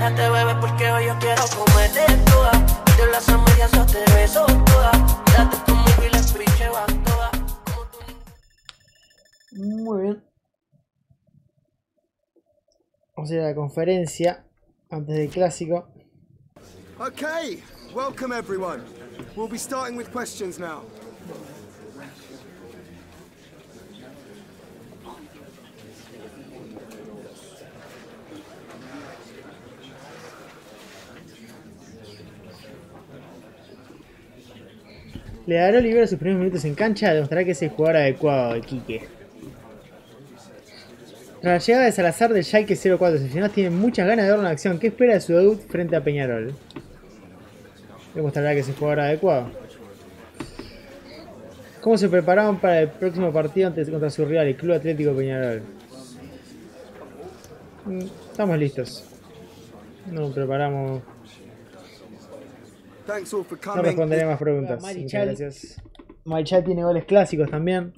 Bájate, bebé, porque hoy yo quiero comerte toda. Yo las amarillas yo te beso toda. Date conmigo y les piche va toda. Muy bien. Vamos a ir a la conferencia antes del clásico. Okay, welcome everyone. We'll be starting with questions now. Le dará Olivera sus primeros minutos en cancha, demostrará que es el jugador adecuado de Quique. Tras la llegada de Salazar del Schalke 04, los aficionados tienen muchas ganas de ver una acción. ¿Qué espera de su debut frente a Peñarol? Demostrará que es el jugador adecuado. ¿Cómo se prepararon para el próximo partido contra su rival, el Club Atlético Peñarol? Estamos listos. No nos preparamos. No responderé más preguntas. Marichal tiene goles clásicos también.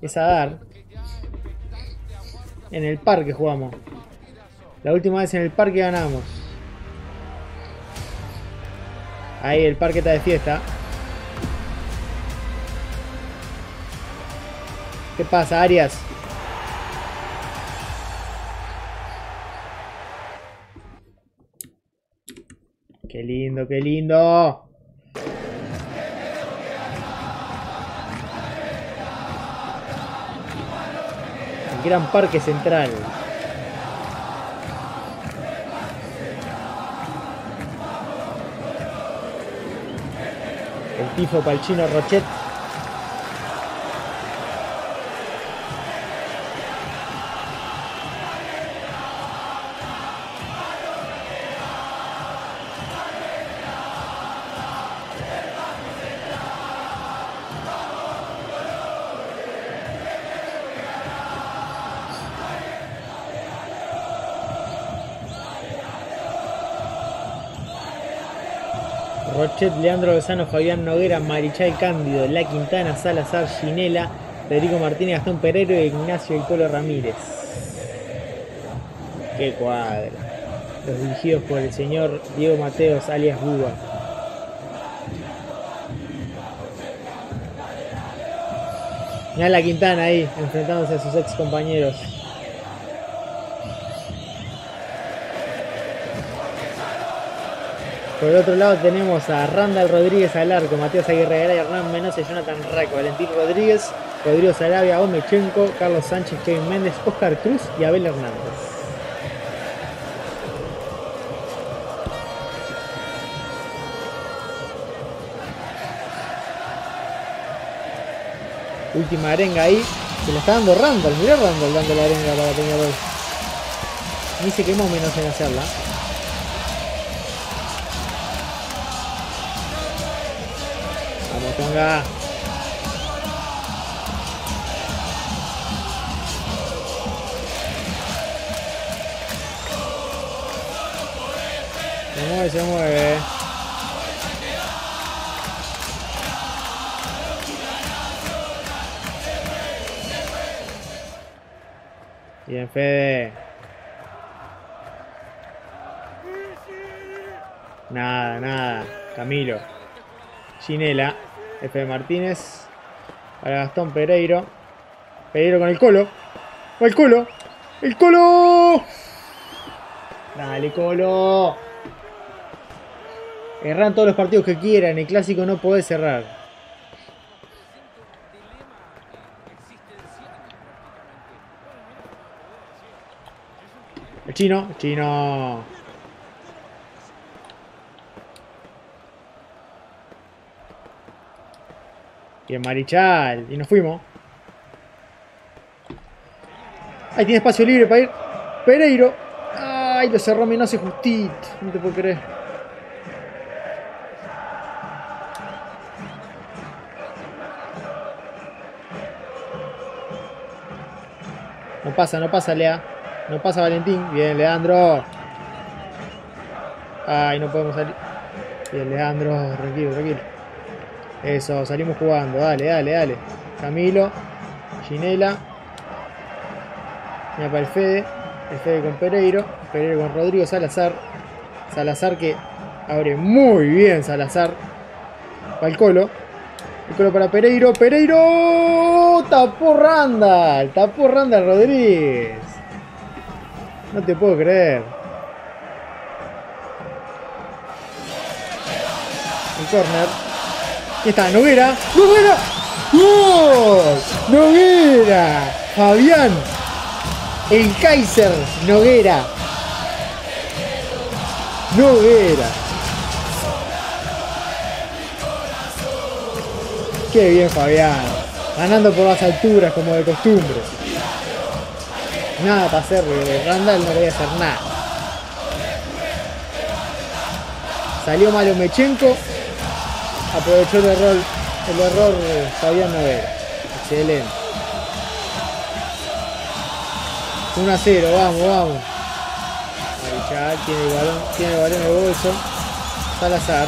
Es a dar. En el parque jugamos. La última vez en el parque ganamos. Ahí el parque está de fiesta. ¿Qué pasa, Arias? ¡Qué lindo, qué lindo! El gran parque central. El tifo para el chino Rochet. Rochet, Leandro Besano, Fabián Noguera, Marichal, Cándido, La Quintana, Salazar, Chinela, Federico Martínez, Gastón Pereiro e Ignacio El Polo Ramírez. ¡Qué cuadro! Los dirigidos por el señor Diego Mateos, alias Buba. Mirá La Quintana ahí, enfrentándose a sus ex compañeros. Por el otro lado tenemos a Randall Rodríguez al arco, Mateo Aguirre, Hernán Menosse, Jonathan Raco, Valentín Rodríguez, Rodrigo Sarabia, Omechenko, Carlos Sánchez, Kevin Méndez, Oscar Cruz y Abel Hernández. Última arenga ahí, se la está dando Randall, mirá Randall dando la arenga para Peñarol. Ni se quemó Menosse en hacerla. Ponga. Se mueve, se mueve. Bien, Fede. Nada, nada. Camilo. Chinela. F. Martínez para Gastón Pereiro. Pereiro con el Colo. ¡Va el Colo! ¡El Colo! ¡Dale, Colo! Erran todos los partidos que quieran. El clásico no podés errar. El chino. El chino. Bien, Marichal. Y nos fuimos. Ahí tiene espacio libre para ir. Pereiro. Ay, lo cerró Menosse justito. No te puedo creer. No pasa, no pasa, Lea. No pasa Valentín. Bien, Leandro. Ay, no podemos salir. Bien, Leandro. Tranquilo, tranquilo. Eso, salimos jugando. Dale, dale, dale. Camilo. Chinela. Mira para el Fede con Pereiro, Pereiro con Rodrigo Salazar, Salazar que abre muy bien Salazar, para el Colo para Pereiro, Pereiro, tapó Randall Rodríguez, no te puedo creer. El córner, aquí está Noguera, Noguera, ¡gol! Noguera, Fabián, el Kaiser Noguera, Noguera. Qué bien Fabián, ganando por las alturas como de costumbre. Nada para hacerle, Randall no quería hacer nada. Salió mal Omechenko, aprovechó el error Fabián Noguera. Excelente. 1-0, vamos, vamos. Marichal tiene el balón en el bolso. Salazar.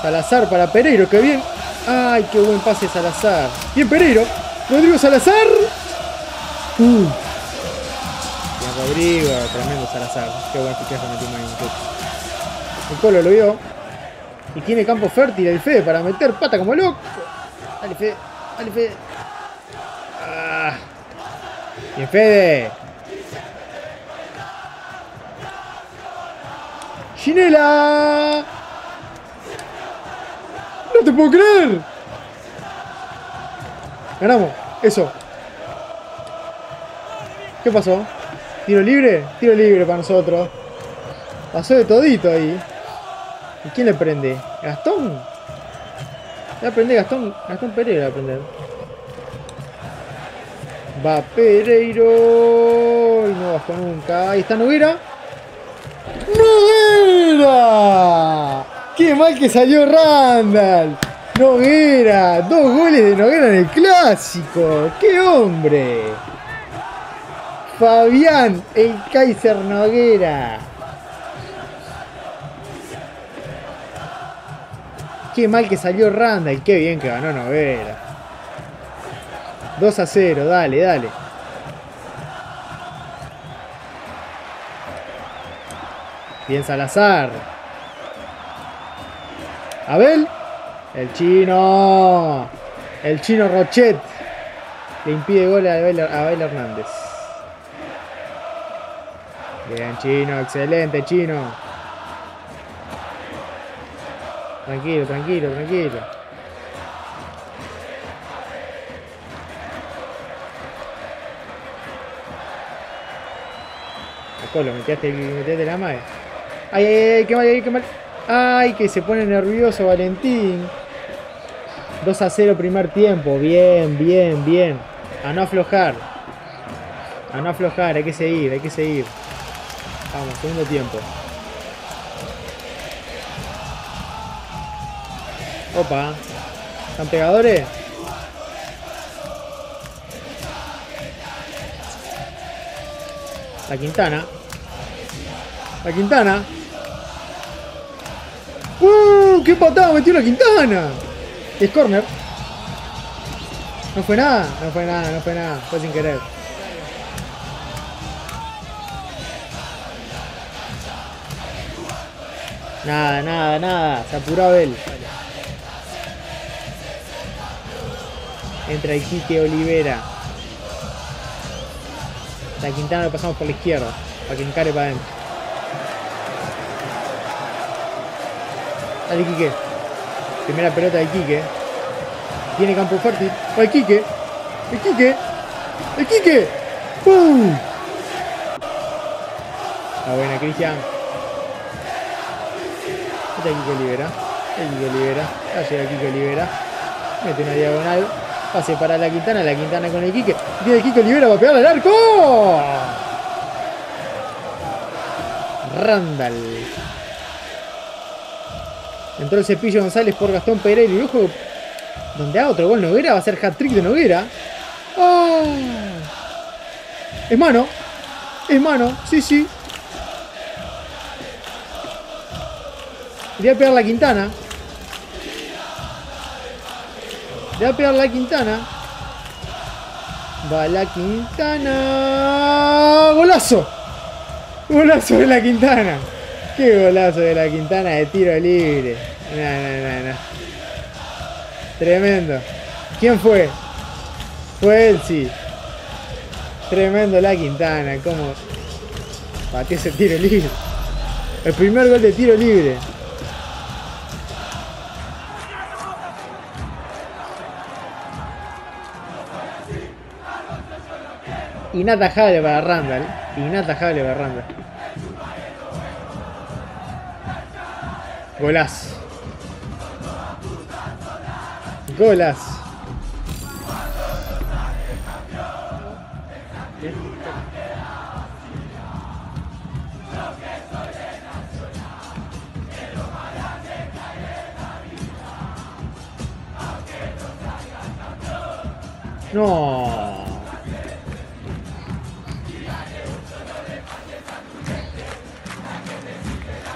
Salazar para Pereiro, qué bien. Ay, qué buen pase Salazar. Bien Pereiro. Rodrigo Salazar. Bien Rodrigo, tremendo Salazar. Qué buen fichaje metimos ahí. El Colo lo vio. Y tiene campo fértil el Fede para meter pata como loco. Dale Fede, dale Fede. Ah. Bien Fede. Chinela. No te puedo creer. Ganamos. Eso. ¿Qué pasó? ¿Tiro libre? Tiro libre para nosotros. Pasó de todito ahí. ¿Y quién le prende? ¿Gastón? Le prende Gastón. Gastón Pereira va a prender. Va Pereiro. Y no bajó nunca. Ahí está Noguera. ¡Noguera! ¡Qué mal que salió Randall! ¡Noguera! 2 goles de Noguera en el clásico. ¡Qué hombre! Fabián, el Kaiser Noguera. Qué mal que salió Randall. Qué bien que ganó Noguera. 2-0, dale, dale. Bien Salazar. Abel, el chino Rochet le impide gol a Abel Hernández. Bien chino, excelente chino. Tranquilo, tranquilo, tranquilo. A Colo, metiste la madre. Ay, ay, ay, qué mal, ay, qué mal. Ay, que se pone nervioso Valentín. 2-0 primer tiempo. Bien, bien, bien. A no aflojar. A no aflojar, hay que seguir, hay que seguir. Vamos, segundo tiempo. Opa. ¿Están pegadores? La Quintana. La Quintana. ¡Qué patada metió la Quintana! Es corner. No fue nada, no fue nada, no fue nada. Fue sin querer. Nada, nada, nada. Se apuró Abel. Entra el Quique Olivera. La Quintana lo pasamos por la izquierda. Para que encare para adentro. Dale Quique. Primera pelota de Quique. Tiene campo fértil. Va el Quique. El Quique. El Quique. ¡Pum! Está buena Cristian. Está Quique Olivera. El Quique Olivera. Llega Quique Olivera. Mete una diagonal. Pase para la Quintana. La Quintana con el Quique. Tiene el Quique Olivera para pegarle al arco. Randall. Entró el cepillo González por Gastón Pereiro. Y ojo, donde haga otro gol Noguera va a ser hat-trick de Noguera. ¡Oh! Es mano. Es mano. Sí, sí. Le va a pegar la Quintana. Le va a pegar la Quintana. Va La Quintana. ¡Golazo! ¡Golazo de La Quintana! ¡Qué golazo de La Quintana de tiro libre! No. Tremendo. ¿Quién fue? Fue él, sí. Tremendo La Quintana. Como batió ese tiro libre. El primer gol de tiro libre. Inatajable para Randall. Inatajable para Randall. Golazo. Golazo. No.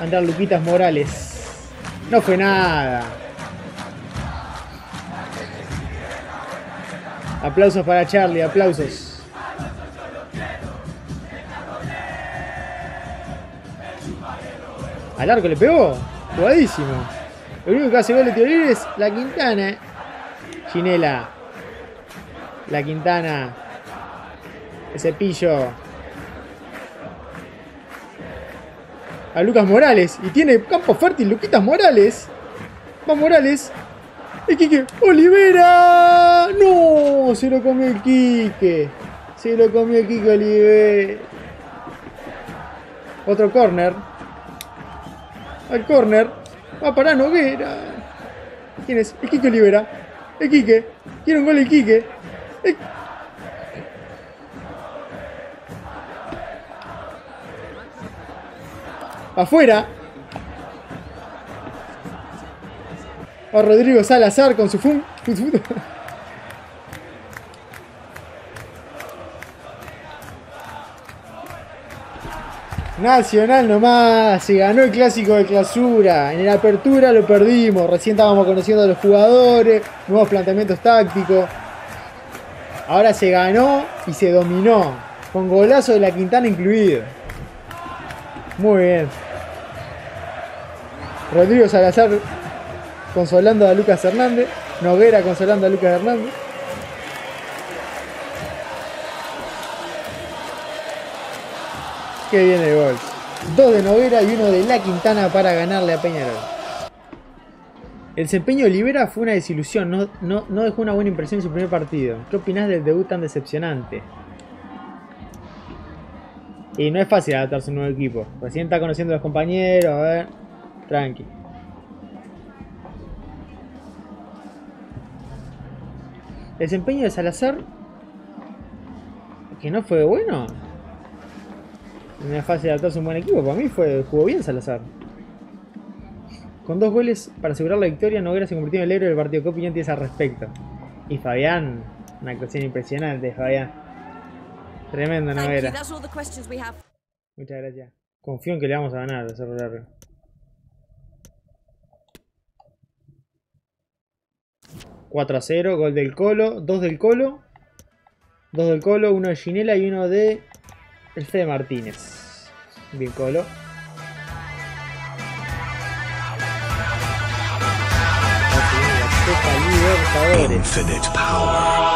Andar Lucas Morales. No fue nada. Aplausos para Charlie, aplausos. Al arco le pegó. Jugadísimo. El único que hace gol de tiro libre es La Quintana. Chinela. La Quintana. Ese pillo. A Lucas Morales. Y tiene campo fértil Luquitas Morales. Va Morales. Y Quique Olivera. No. Se lo comió el Quique. Se lo comió el Quique Olivera. Otro córner. Al córner. Va para Noguera. ¿Quién es? El Quique Olivera. El Quique. Quiere un gol el Quique. El... afuera. Va Rodrigo Salazar con su fun. Nacional nomás. Se ganó el clásico de clausura. En la apertura lo perdimos. Recién estábamos conociendo a los jugadores. Nuevos planteamientos tácticos. Ahora se ganó y se dominó. Con golazo de La Quintana incluido. Muy bien. Rodrigo Salazar consolando a Lucas Hernández. Noguera consolando a Lucas Hernández. Qué bien el gol. 2 de Noguera y 1 de La Quintana para ganarle a Peñarol. El desempeño de Olivera fue una desilusión. No dejó una buena impresión en su primer partido. ¿Qué opinás del debut tan decepcionante? Y no es fácil adaptarse a un nuevo equipo. Recién está conociendo a los compañeros. A ver. Tranqui. El desempeño de Salazar. Que no fue bueno. No es fácil adaptarse a un buen equipo. Para mí jugó bien Salazar. Con 2 goles para asegurar la victoria, Noguera se convirtió en el héroe del partido. ¿Qué opinión tienes al respecto? Y Fabián. Una actuación impresionante, Fabián. Tremendo, Noguera. Muchas gracias. Confío en que le vamos a ganar al Cerro Largo. ...4-0, gol del Colo, 2 del Colo... 2 del Colo, 1 de Chinela y 1 de... el Fede Martínez. Bien Colo. Infinite Power.